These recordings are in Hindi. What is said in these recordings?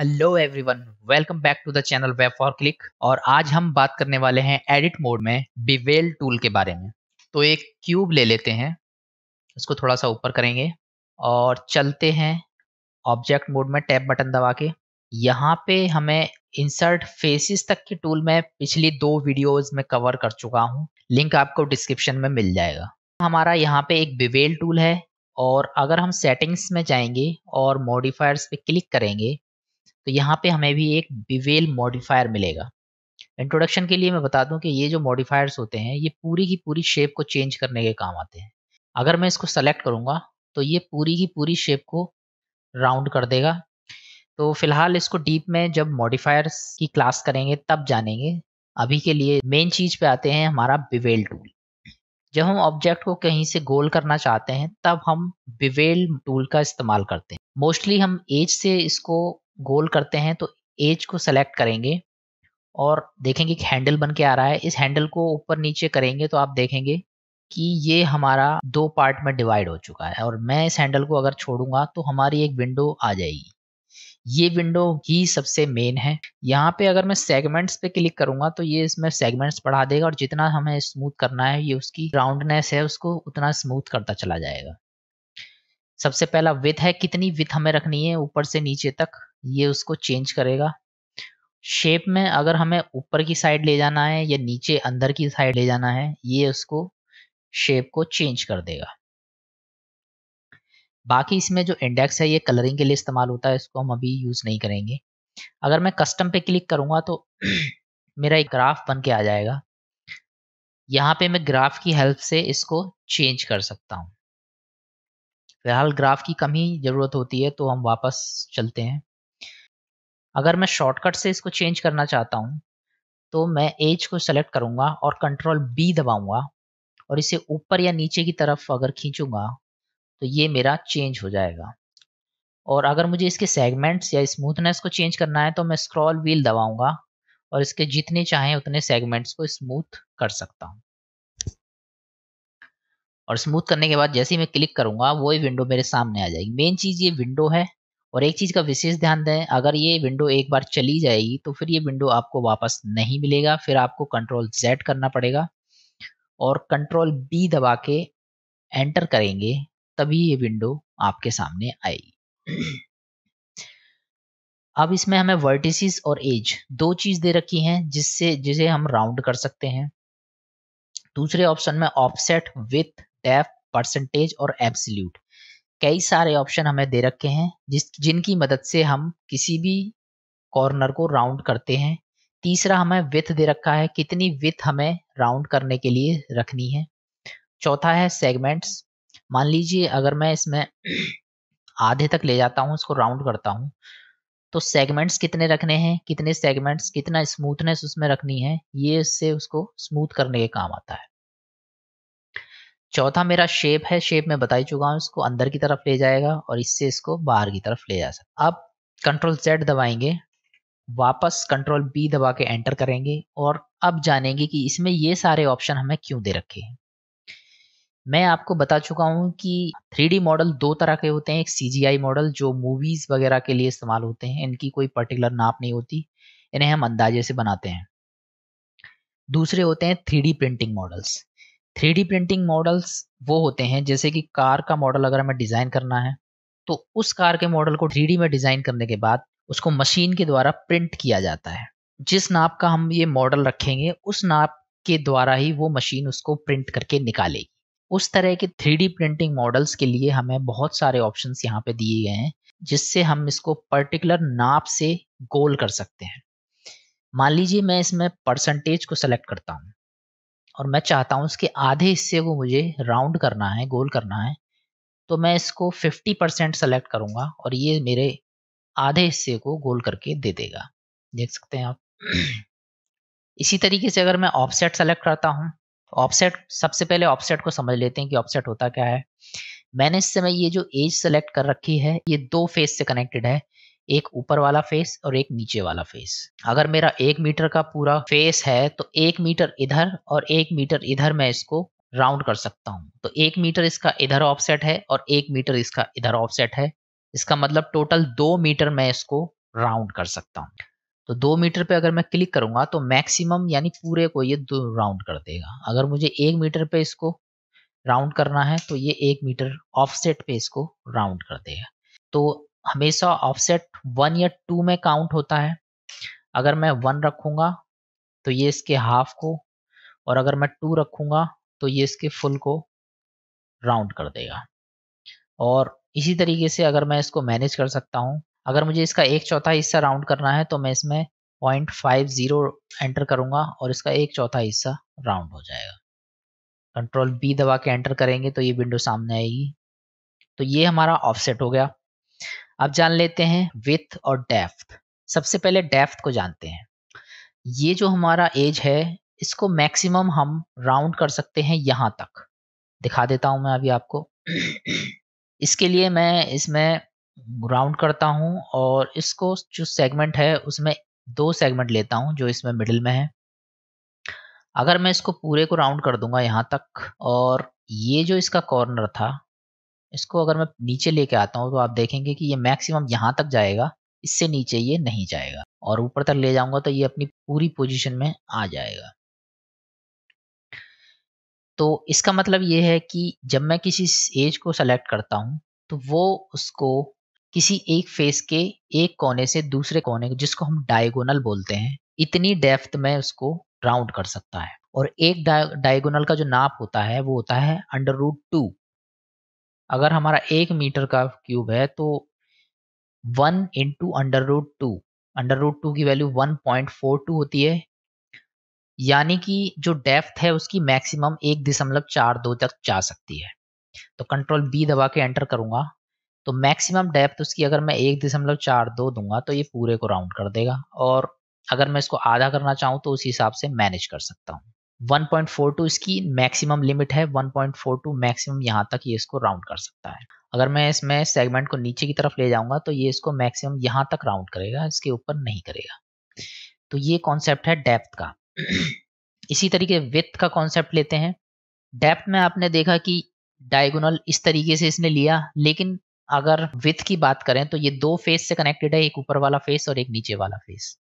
Hello everyone, welcome back to the channel Web4Click। और आज हम बात करने वाले हैं एडिट मोड में बिवेल टूल के बारे में। तो एक क्यूब ले लेते हैं, इसको थोड़ा सा ऊपर करेंगे और चलते हैं ऑब्जेक्ट मोड में टैब बटन दबा के। यहाँ पे हमें इंसर्ट फेसेस तक की टूल मैं पिछली दो वीडियोज में कवर कर चुका हूँ, लिंक आपको डिस्क्रिप्शन में मिल जाएगा। हमारा यहाँ पे एक बिवेल टूल है और अगर हम सेटिंग्स में जाएंगे और मॉडिफायर्स पे क्लिक करेंगे तो यहाँ पे हमें भी एक बिवेल मॉडिफायर मिलेगा। इंट्रोडक्शन के लिए मैं बता दूं कि ये जो मॉडिफायर्स होते हैं ये पूरी की पूरी शेप को चेंज करने के काम आते हैं। अगर मैं इसको सेलेक्ट करूँगा तो ये पूरी की पूरी शेप को राउंड कर देगा। तो फिलहाल इसको डीप में जब मॉडिफायर्स की क्लास करेंगे तब जानेंगे। अभी के लिए मेन चीज़ पे आते हैं हमारा बिवेल टूल। जब हम ऑब्जेक्ट को कहीं से गोल करना चाहते हैं तब हम बिवेल टूल का इस्तेमाल करते हैं। मोस्टली हम एज से इसको गोल करते हैं, तो एज को सेलेक्ट करेंगे और देखेंगे कि हैंडल बन के आ रहा है। इस हैंडल को ऊपर नीचे करेंगे तो आप देखेंगे कि ये हमारा दो पार्ट में डिवाइड हो चुका है। और मैं इस हैंडल को अगर छोड़ूंगा तो हमारी एक विंडो आ जाएगी। ये विंडो ही सबसे मेन है। यहाँ पे अगर मैं सेगमेंट्स पे क्लिक करूंगा तो ये इसमें सेगमेंट्स बढ़ा देगा और जितना हमें स्मूथ करना है, ये उसकी राउंडनेस है, उसको उतना स्मूथ करता चला जाएगा। सबसे पहला विड्थ है, कितनी विड्थ हमें रखनी है ऊपर से नीचे तक, ये उसको चेंज करेगा। शेप में अगर हमें ऊपर की साइड ले जाना है या नीचे अंदर की साइड ले जाना है, ये उसको शेप को चेंज कर देगा। बाकी इसमें जो इंडेक्स है ये कलरिंग के लिए इस्तेमाल होता है, इसको हम अभी यूज़ नहीं करेंगे। अगर मैं कस्टम पे क्लिक करूँगा तो मेरा एक ग्राफ बन के आ जाएगा। यहाँ पे मैं ग्राफ की हेल्प से इसको चेंज कर सकता हूँ। फिलहाल ग्राफ की कम ही ज़रूरत होती है तो हम वापस चलते हैं। अगर मैं शॉर्टकट से इसको चेंज करना चाहता हूँ तो मैं एज को सेलेक्ट करूँगा और Ctrl+B दबाऊँगा और इसे ऊपर या नीचे की तरफ अगर खींचूँगा तो ये मेरा चेंज हो जाएगा। और अगर मुझे इसके सेगमेंट्स या स्मूथनेस को चेंज करना है तो मैं स्क्रॉल व्हील दबाऊंगा और इसके जितने चाहें उतने सेगमेंट्स को स्मूथ कर सकता हूं। और स्मूथ करने के बाद जैसे ही मैं क्लिक करूंगा वही विंडो मेरे सामने आ जाएगी। मेन चीज़ ये विंडो है। और एक चीज़ का विशेष ध्यान दें, अगर ये विंडो एक बार चली जाएगी तो फिर ये विंडो आपको वापस नहीं मिलेगा। फिर आपको Ctrl+Z करना पड़ेगा और Ctrl+B दबा के एंटर करेंगे, तभी ये विंडो आपके सामने आएगी। अब इसमें हमें वर्टिसेस और एज दो चीज दे रखी हैं जिसे हम राउंड कर सकते हैं। दूसरे ऑप्शन में ऑफसेट, विड्थ, डेप्थ, परसेंटेज और एब्सोल्यूट, कई सारे ऑप्शन हमें दे रखे हैं जिनकी मदद से हम किसी भी कॉर्नर को राउंड करते हैं। तीसरा हमें विड्थ दे रखा है, कितनी विड्थ हमें राउंड करने के लिए रखनी है। चौथा है सेगमेंट्स। मान लीजिए अगर मैं इसमें आधे तक ले जाता हूँ, इसको राउंड करता हूँ, तो सेगमेंट्स कितने रखने हैं, कितने सेगमेंट्स, कितना स्मूथनेस उसमें रखनी है, ये इससे उसको स्मूथ करने के काम आता है। चौथा मेरा शेप है। शेप में बता ही चुका हूँ, इसको अंदर की तरफ ले जाएगा और इससे इसको बाहर की तरफ ले जा सकता। अब Ctrl+Z दबाएंगे, वापस Ctrl+B दबा के एंटर करेंगे और अब जानेंगे कि इसमें ये सारे ऑप्शन हमें क्यों दे रखे हैं। मैं आपको बता चुका हूँ कि 3D मॉडल दो तरह के होते हैं। एक CGI मॉडल जो मूवीज़ वगैरह के लिए इस्तेमाल होते हैं, इनकी कोई पर्टिकुलर नाप नहीं होती, इन्हें हम अंदाजे से बनाते हैं। दूसरे होते हैं 3D printing models. 3D printing models वो होते हैं जैसे कि कार का मॉडल अगर हमें डिज़ाइन करना है तो उस कार के मॉडल को 3D में डिज़ाइन करने के बाद उसको मशीन के द्वारा प्रिंट किया जाता है। जिस नाप का हम ये मॉडल रखेंगे उस नाप के द्वारा ही वो मशीन उसको प्रिंट करके निकालेगी। उस तरह के 3D प्रिंटिंग मॉडल्स के लिए हमें बहुत सारे ऑप्शंस यहाँ पे दिए गए हैं जिससे हम इसको पर्टिकुलर नाप से गोल कर सकते हैं। मान लीजिए मैं इसमें परसेंटेज को सेलेक्ट करता हूँ और मैं चाहता हूँ इसके आधे हिस्से को मुझे राउंड करना है, गोल करना है, तो मैं इसको 50% सेलेक्ट करूँगा और ये मेरे आधे हिस्से को गोल करके दे देगा, देख सकते हैं आप। इसी तरीके से अगर मैं ऑफसेट सेलेक्ट करता हूँ, ऑफसेट, सबसे पहले ऑफसेट को समझ लेते हैं कि ऑफसेट होता क्या है। मैंने इस समय ये जो एज सेलेक्ट कर रखी है ये दो फेस से कनेक्टेड है, एक ऊपर वाला फेस और एक नीचे वाला फेस। अगर मेरा 1 मीटर का पूरा फेस है तो 1 मीटर इधर और 1 मीटर इधर मैं इसको राउंड कर सकता हूँ। तो 1 मीटर इसका इधर ऑफसेट है और 1 मीटर इसका इधर ऑफसेट है। इसका मतलब टोटल 2 मीटर मैं इसको राउंड कर सकता हूँ। तो 2 मीटर पे अगर मैं क्लिक करूंगा तो मैक्सिमम यानी पूरे को ये 2 राउंड कर देगा। अगर मुझे 1 मीटर पे इसको राउंड करना है तो ये 1 मीटर ऑफसेट पे इसको राउंड कर देगा। तो हमेशा ऑफसेट 1 या 2 में काउंट होता है। अगर मैं 1 रखूंगा तो ये इसके हाफ को, और अगर मैं 2 रखूंगा तो ये इसके फुल को राउंड कर देगा। और इसी तरीके से अगर मैं इसको मैनेज कर सकता हूँ। अगर मुझे इसका 1/4 हिस्सा राउंड करना है तो मैं इसमें 0.50 एंटर करूंगा और इसका 1/4 हिस्सा राउंड हो जाएगा। कंट्रोल B दबा के एंटर करेंगे तो ये विंडो सामने आएगी। तो ये हमारा ऑफसेट हो गया। अब जान लेते हैं विड्थ और डेप्थ। सबसे पहले डेप्थ को जानते हैं। ये जो हमारा एज है इसको मैक्सिमम हम राउंड कर सकते हैं यहाँ तक। दिखा देता हूँ मैं अभी आपको। इसके लिए मैं इसमें राउंड करता हूं और इसको जो सेगमेंट है उसमें 2 सेगमेंट लेता हूं जो इसमें मिडिल में है। अगर मैं इसको पूरे को राउंड कर दूंगा यहां तक, और ये जो इसका कॉर्नर था इसको अगर मैं नीचे लेके आता हूं तो आप देखेंगे कि ये मैक्सिमम यहां तक जाएगा, इससे नीचे ये नहीं जाएगा। और ऊपर तक ले जाऊंगा तो ये अपनी पूरी पोजीशन में आ जाएगा। तो इसका मतलब ये है कि जब मैं किसी एज को सेलेक्ट करता हूं तो वो उसको किसी एक फेस के एक कोने से दूसरे कोने को, जिसको हम डायगोनल बोलते हैं, इतनी डेप्थ में उसको राउंड कर सकता है। और एक डायगोनल का जो नाप होता है वो होता है √2। अगर हमारा 1 मीटर का क्यूब है तो 1 × √2। √2 की वैल्यू 1.42 होती है, यानी कि जो डेप्थ है उसकी मैक्सिमम 1.42 तक जा सकती है। तो कंट्रोल B दबा के एंटर करूंगा तो मैक्सिमम डेप्थ उसकी अगर मैं 1.42 दूंगा तो ये पूरे को राउंड कर देगा। और अगर मैं इसको आधा करना चाहूँ तो उस हिसाब से मैनेज कर सकता हूँ। 1.42 इसकी मैक्सिमम लिमिट है। 1.42 मैक्सिमम यहाँ तक ये इसको राउंड कर सकता है। अगर मैं इसमें सेगमेंट को नीचे की तरफ ले जाऊँगा तो ये इसको मैक्सिमम यहाँ तक राउंड करेगा, इसके ऊपर नहीं करेगा। तो ये कॉन्सेप्ट है डेप्थ का। इसी तरीके विड्थ का कॉन्सेप्ट लेते हैं। डेप्थ में आपने देखा कि डायगोनल इस तरीके से इसने लिया, लेकिन अगर विड्थ की बात करें तो ये 2 फेस से कनेक्टेड है, एक ऊपर वाला फेस और एक नीचे वाला फेस।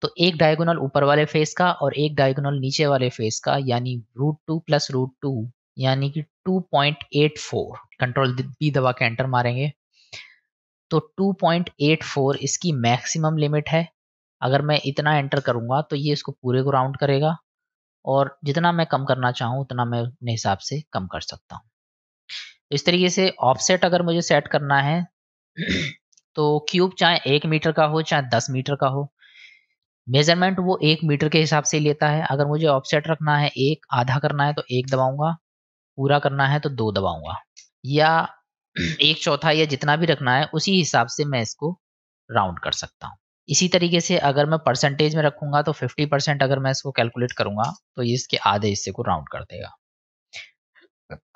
तो एक डायगोनल ऊपर वाले फेस का और एक डायगोनल नीचे वाले फेस का, यानी √2 + √2 यानी कि 2.84। कंट्रोल B दबा के एंटर मारेंगे तो 2.84 इसकी मैक्सिमम लिमिट है। अगर मैं इतना एंटर करूंगा तो ये इसको पूरे को राउंड करेगा, और जितना मैं कम करना चाहूँ उतना मैं अपने हिसाब से कम कर सकता हूँ। इस तरीके से ऑफसेट अगर मुझे सेट करना है तो क्यूब चाहे 1 मीटर का हो चाहे 10 मीटर का हो, मेजरमेंट वो 1 मीटर के हिसाब से लेता है। अगर मुझे ऑफसेट रखना है 1, आधा करना है तो 1 दबाऊंगा, पूरा करना है तो 2 दबाऊंगा, या 1/4 या जितना भी रखना है उसी हिसाब से मैं इसको राउंड कर सकता हूँ। इसी तरीके से अगर मैं परसेंटेज में रखूंगा तो 50% अगर मैं इसको कैलकुलेट करूंगा तो ये इसके आधे हिस्से को राउंड कर देगा।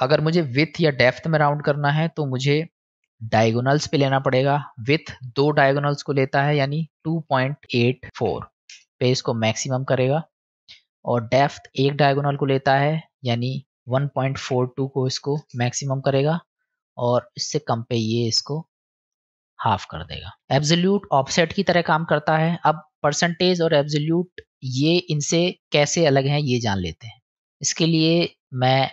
अगर मुझे विड्थ या डेप्थ में राउंड करना है तो मुझे डायगोनल्स पे लेना पड़ेगा। विड्थ 2 डायगोनल्स को लेता है, यानी 2.84 पे इसको मैक्सिमम करेगा, और डेप्थ 1 डायगोनल को लेता है यानी 1.42 को इसको मैक्सिमम करेगा, और इससे कम पे ये इसको हाफ कर देगा। एब्सोल्यूट ऑफसेट की तरह काम करता है। अब परसेंटेज और एब्सोल्यूट ये इनसे कैसे अलग हैं ये जान लेते हैं। इसके लिए मैं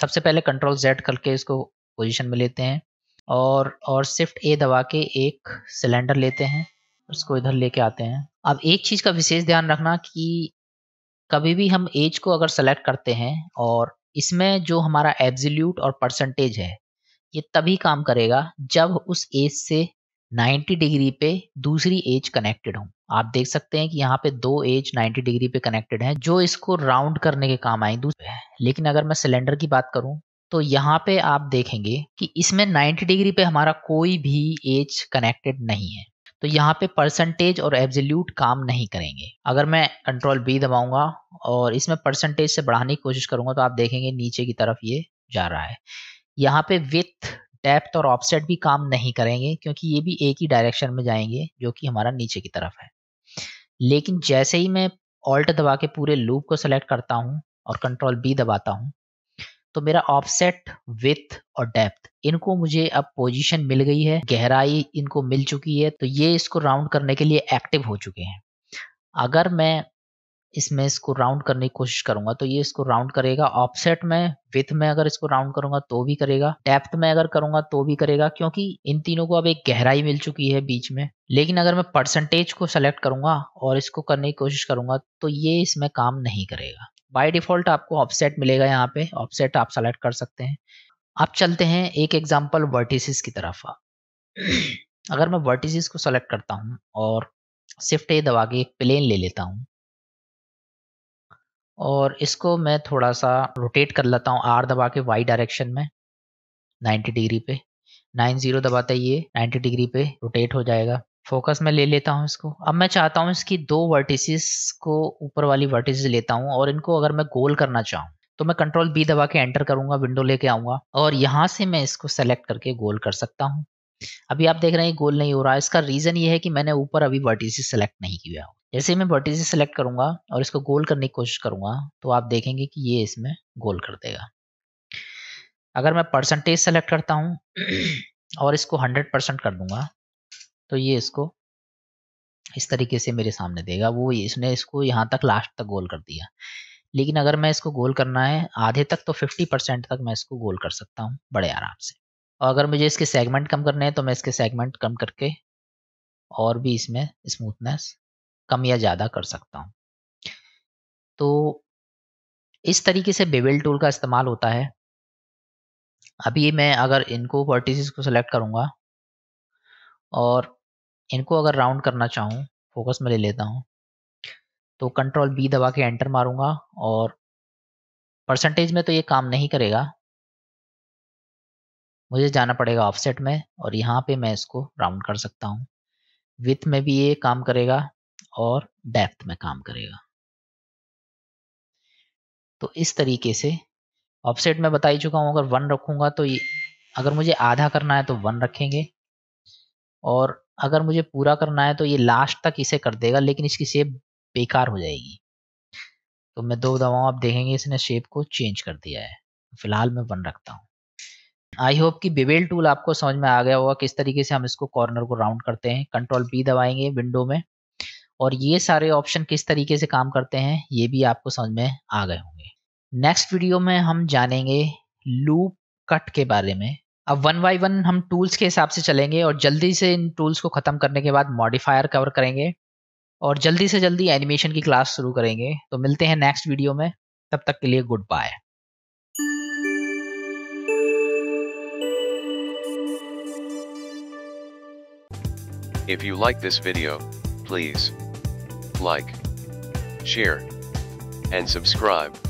सबसे पहले कंट्रोल Z करके इसको पोजीशन में लेते हैं, और शिफ्ट A दबा के एक सिलेंडर लेते हैं, उसको इधर लेके आते हैं। अब एक चीज़ का विशेष ध्यान रखना कि कभी भी हम एज को अगर सेलेक्ट करते हैं और इसमें जो हमारा एब्सोल्यूट और परसेंटेज है ये तभी काम करेगा जब उस एज से 90 डिग्री पे दूसरी एज कनेक्टेड हो। आप देख सकते हैं कि यहाँ पे 2 एज 90 डिग्री पे कनेक्टेड हैं जो इसको राउंड करने के काम आएंगे। लेकिन अगर मैं सिलेंडर की बात करूँ तो यहाँ पे आप देखेंगे कि इसमें 90 डिग्री पे हमारा कोई भी एज कनेक्टेड नहीं है, तो यहाँ पे परसेंटेज और एब्सोल्यूट काम नहीं करेंगे। अगर मैं कंट्रोल B दबाऊंगा और इसमें परसेंटेज से बढ़ाने की कोशिश करूंगा तो आप देखेंगे नीचे की तरफ ये जा रहा है। यहाँ पे विड्थ, डेप्थ और ऑफसेट भी काम नहीं करेंगे क्योंकि ये भी एक ही डायरेक्शन में जाएंगे जो कि हमारा नीचे की तरफ है। लेकिन जैसे ही मैं ऑल्ट दबा के पूरे लूप को सेलेक्ट करता हूँ और कंट्रोल B दबाता हूँ तो मेरा ऑफसेट, विड्थ और डेप्थ इनको मुझे अब पोजीशन मिल गई है, गहराई इनको मिल चुकी है, तो ये इसको राउंड करने के लिए एक्टिव हो चुके हैं। अगर मैं इसमें इसको राउंड करने की कोशिश करूंगा तो ये इसको राउंड करेगा। ऑफसेट में, विथ में अगर इसको राउंड करूंगा तो भी करेगा, डेप्थ में अगर करूंगा तो भी करेगा, क्योंकि इन तीनों को अब एक गहराई मिल चुकी है बीच में। लेकिन अगर मैं परसेंटेज को सेलेक्ट करूंगा और इसको करने की कोशिश करूंगा तो ये इसमें काम नहीं करेगा। बाय डिफॉल्ट आपको ऑफसेट मिलेगा, यहाँ पे ऑफसेट आप सेलेक्ट कर सकते हैं। आप चलते हैं एक एग्जाम्पल वर्टिसेस की तरफ। अगर मैं वर्टिसेस को सेलेक्ट करता हूँ और शिफ्ट ए दबा के एक प्लेन ले लेता हूँ और इसको मैं थोड़ा सा रोटेट कर लेता हूँ आर दबा के वाई डायरेक्शन में 90 डिग्री पे, 90 दबाते ही ये 90 डिग्री पे रोटेट हो जाएगा। फोकस में ले लेता हूँ इसको। अब मैं चाहता हूँ इसकी दो वर्टिसेस को, ऊपर वाली वर्टिसेस लेता हूँ और इनको अगर मैं गोल करना चाहूँ तो मैं कंट्रोल बी दबा के एंटर करूँगा, विंडो लेके आऊँगा और यहाँ से मैं इसको सेलेक्ट करके गोल कर सकता हूँ। अभी आप देख रहे हैं गोल नहीं हो रहा है। इसका रीज़न ये है कि मैंने ऊपर अभी वर्टिसेस सेलेक्ट नहीं किया। जैसे मैं वर्टिसेस सेलेक्ट करूंगा और इसको गोल करने की कोशिश करूंगा तो आप देखेंगे कि ये इसमें गोल कर देगा। अगर मैं परसेंटेज सेलेक्ट करता हूं और इसको 100% कर दूंगा तो ये इसको इस तरीके से मेरे सामने देगा। वो इसने इसको यहाँ तक, लास्ट तक गोल कर दिया। लेकिन अगर मैं इसको गोल करना है आधे तक तो 50% तक मैं इसको गोल कर सकता हूँ बड़े आराम से। और अगर मुझे इसके सेगमेंट कम करने हैं तो मैं इसके सेगमेंट कम करके और भी इसमें स्मूथनेस कम या ज़्यादा कर सकता हूँ। तो इस तरीके से बेवेल टूल का इस्तेमाल होता है। अभी मैं अगर इनको वर्टिसेस को सेलेक्ट करूँगा और इनको अगर राउंड करना चाहूँ, फोकस में ले लेता हूँ तो कंट्रोल बी दबा के एंटर मारूंगा और परसेंटेज में तो ये काम नहीं करेगा, मुझे जाना पड़ेगा ऑफसेट में और यहाँ पे मैं इसको राउंड कर सकता हूँ। विथ में भी ये काम करेगा और डेप्थ में काम करेगा। तो इस तरीके से ऑफसेट में बता ही चुका हूँ, अगर 1 रखूँगा तो ये, अगर मुझे आधा करना है तो 1 रखेंगे और अगर मुझे पूरा करना है तो ये लास्ट तक इसे कर देगा, लेकिन इसकी शेप बेकार हो जाएगी। तो मैं 2 दबाऊँ, आप देखेंगे इसने शेप को चेंज कर दिया है। फिलहाल मैं 1 रखता हूँ। आई होप कि बेवेल टूल आपको समझ में आ गया होगा किस तरीके से हम इसको कॉर्नर को राउंड करते हैं। कंट्रोल बी दबाएंगे विंडो में और ये सारे ऑप्शन किस तरीके से काम करते हैं ये भी आपको समझ में आ गए होंगे। नेक्स्ट वीडियो में हम जानेंगे लूप कट के बारे में। अब 1 by 1 हम टूल्स के हिसाब से चलेंगे और जल्दी से इन टूल्स को ख़त्म करने के बाद मॉडिफायर कवर करेंगे और जल्दी से जल्दी एनिमेशन की क्लास शुरू करेंगे। तो मिलते हैं नेक्स्ट वीडियो में, तब तक के लिए good bye. If you like this video, please like, share, and subscribe.